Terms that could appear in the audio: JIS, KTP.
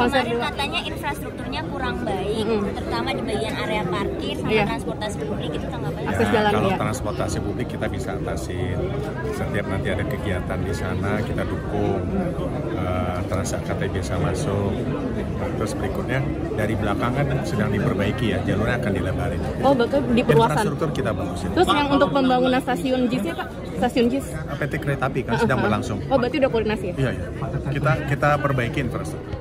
kemarin katanya infrastrukturnya kurang baik, terutama di bagian area parkir sama transportasi publik, itu tanggapannya? Ya, akses jalan, kalau transportasi publik kita bisa atasin. Setiap nanti ada kegiatan di sana kita dukung, transaksi KTP bisa masuk. Terus berikutnya dari belakang kan sedang diperbaiki ya, jalurnya akan dilebarin. Oh, bakal diperluasan. Infrastruktur kita bagus. Terus yang untuk pembangunan stasiun JIS ya Pak? Stasiun JIS? PT Kereta Api kan sedang berlangsung. Oh, berarti udah koordinasi ya? Iya, iya. Kita perbaiki infrastruktur.